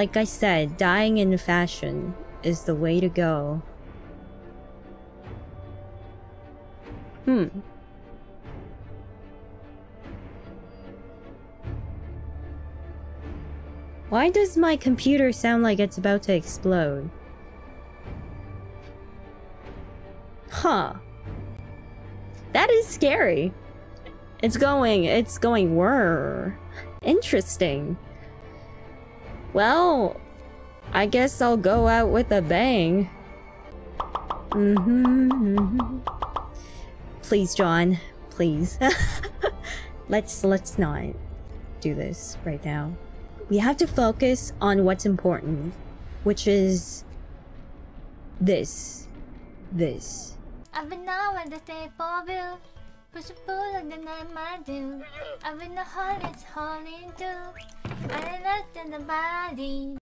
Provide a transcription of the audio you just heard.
Like I said, dying in fashion is the way to go. Why does my computer sound like it's about to explode? Huh. That is scary. It's going whirr. Interesting. Well, I guess I'll go out with a bang. Please, John. Please. Let's not do this right now. We have to focus on what's important, which is this. I've been now at the staple bill. Push a pull and deny my due. I've been the heart, it's holding too. I ain't left in the body.